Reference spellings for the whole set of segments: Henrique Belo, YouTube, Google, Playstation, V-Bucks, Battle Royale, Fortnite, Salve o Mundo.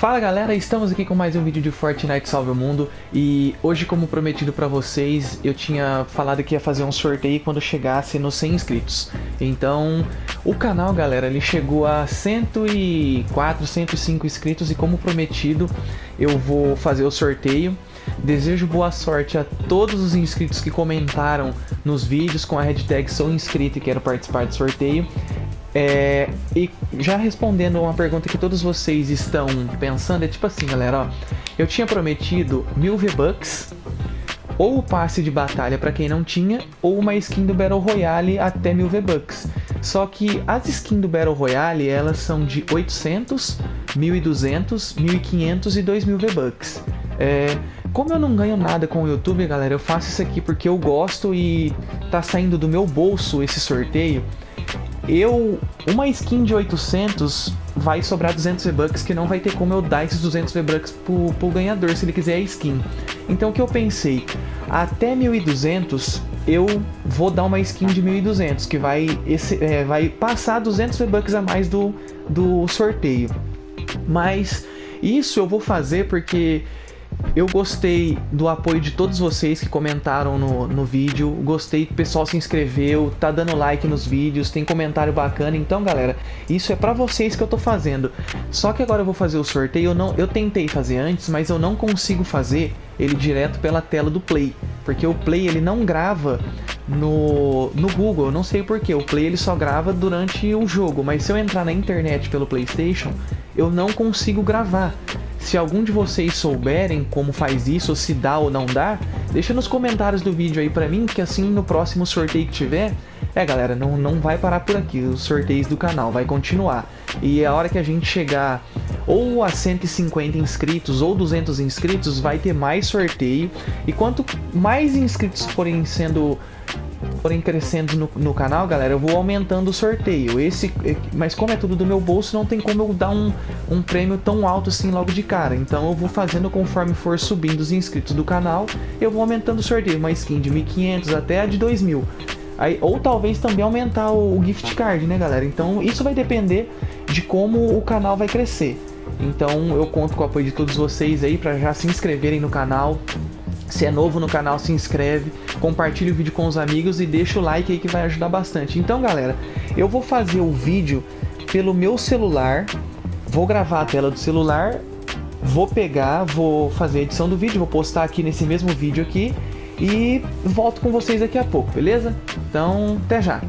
Fala galera, estamos aqui com mais um vídeo de Fortnite Salve o Mundo. E hoje, como prometido pra vocês, eu tinha falado que ia fazer um sorteio quando chegasse nos 100 inscritos. Então, o canal, galera, ele chegou a 104, 105 inscritos. E como prometido, eu vou fazer o sorteio. Desejo boa sorte a todos os inscritos que comentaram nos vídeos com a hashtag sou inscrito e quero participar do sorteio. E já respondendo uma pergunta que todos vocês estão pensando, é tipo assim, galera, ó, eu tinha prometido 1000 V-Bucks, ou o passe de batalha para quem não tinha, ou uma skin do Battle Royale até 1000 V-Bucks. Só que as skins do Battle Royale, elas são de 800, 1200, 1500 e 2000 V-Bucks. Como eu não ganho nada com o YouTube, galera, eu faço isso aqui porque eu gosto e tá saindo do meu bolso esse sorteio. Uma skin de 800 vai sobrar 200 V-Bucks, que não vai ter como eu dar esses 200 V-Bucks pro ganhador se ele quiser a skin. Então o que eu pensei, até 1200 eu vou dar uma skin de 1200, que vai passar 200 V-Bucks a mais do sorteio. Mas isso eu vou fazer porque eu gostei do apoio de todos vocês que comentaram no vídeo, gostei, o pessoal se inscreveu, tá dando like nos vídeos, tem comentário bacana. Então, galera, isso é pra vocês que eu tô fazendo. Só que agora eu vou fazer o sorteio, eu tentei fazer antes, mas eu não consigo fazer ele direto pela tela do Play, porque o Play ele não grava no Google, eu não sei porquê, o Play ele só grava durante o jogo, mas se eu entrar na internet pelo Playstation, eu não consigo gravar. Se algum de vocês souberem como faz isso, se dá ou não dá, deixa nos comentários do vídeo aí pra mim, que assim no próximo sorteio que tiver... galera, não vai parar por aqui, os sorteios do canal vai continuar. E a hora que a gente chegar ou a 150 inscritos ou 200 inscritos, vai ter mais sorteio. E quanto mais inscritos forem crescendo no canal, galera, eu vou aumentando o sorteio. Mas como é tudo do meu bolso, não tem como eu dar um prêmio tão alto assim logo de cara. Então eu vou fazendo conforme for subindo os inscritos do canal, eu vou aumentando o sorteio. Uma skin de 1500 até a de 2000. Aí, ou talvez também aumentar o gift card, né, galera? Então isso vai depender de como o canal vai crescer. Então eu conto com o apoio de todos vocês aí para já se inscreverem no canal. Se é novo no canal, se inscreve, compartilha o vídeo com os amigos e deixa o like aí que vai ajudar bastante. Então, galera, eu vou fazer o vídeo pelo meu celular, vou gravar a tela do celular, vou pegar, vou fazer a edição do vídeo, vou postar aqui nesse mesmo vídeo aqui e volto com vocês daqui a pouco, beleza? Então, até já!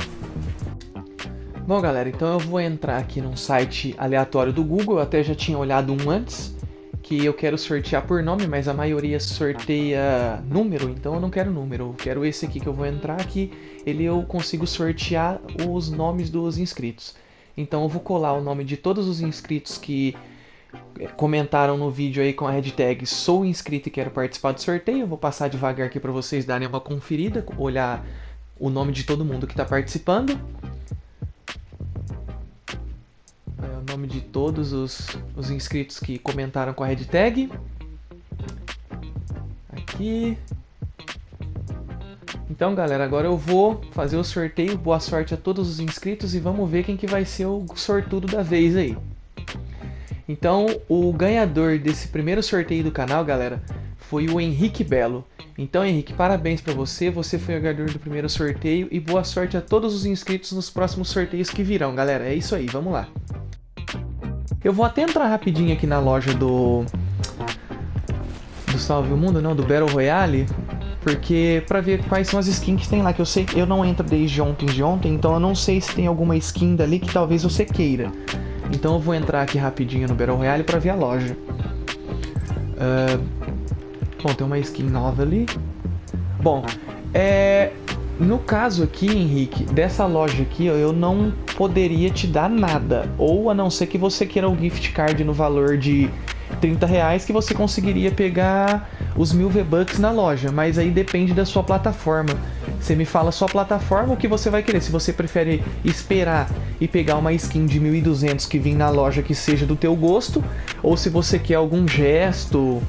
Bom, galera, então eu vou entrar aqui num site aleatório do Google, eu até já tinha olhado um antes, que eu quero sortear por nome, mas a maioria sorteia número, então eu não quero número, eu quero esse aqui que eu vou entrar, que eu consigo sortear os nomes dos inscritos. Então eu vou colar o nome de todos os inscritos que comentaram no vídeo aí com a hashtag sou inscrito e quero participar do sorteio. Eu vou passar devagar aqui para vocês darem uma conferida, olhar o nome de todo mundo que está participando. O nome de todos os inscritos que comentaram com a hashtag aqui. Então, galera, agora eu vou fazer o sorteio. Boa sorte a todos os inscritos e vamos ver quem que vai ser o sortudo da vez aí. Então, o ganhador desse primeiro sorteio do canal, galera, foi o Henrique Belo. Então, Henrique, parabéns pra você. Você foi o ganhador do primeiro sorteio e boa sorte a todos os inscritos nos próximos sorteios que virão, galera. É isso aí, vamos lá. Eu vou até entrar rapidinho aqui na loja do Salve o Mundo, não, do Battle Royale, porque pra ver quais são as skins que tem lá, que eu sei que eu não entro desde ontem, então eu não sei se tem alguma skin dali que talvez você queira. Então eu vou entrar aqui rapidinho no Battle Royale pra ver a loja. Bom, tem uma skin nova ali. Bom, no caso aqui, Henrique, dessa loja aqui, ó, eu não poderia te dar nada. Ou a não ser que você queira um gift card no valor de R$30, que você conseguiria pegar os 1000 V-Bucks na loja. Mas aí depende da sua plataforma. Você me fala a sua plataforma, o que você vai querer. Se você prefere esperar e pegar uma skin de 1200 que vem na loja que seja do teu gosto, ou se você quer algum gesto...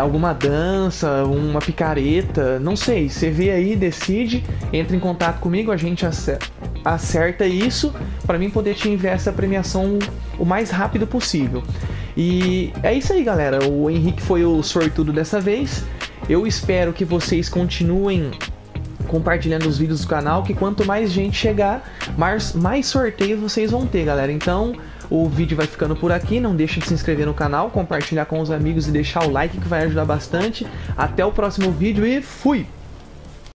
alguma dança, uma picareta, não sei, você vê aí, decide, entra em contato comigo, a gente acerta isso para mim poder te enviar essa premiação o mais rápido possível. E é isso aí, galera. O Henrique foi o sortudo dessa vez. Eu espero que vocês continuem compartilhando os vídeos do canal, que quanto mais gente chegar, mais sorteios vocês vão ter, galera. Então o vídeo vai ficando por aqui. Não deixa de se inscrever no canal, compartilhar com os amigos e deixar o like, que vai ajudar bastante. Até o próximo vídeo e fui!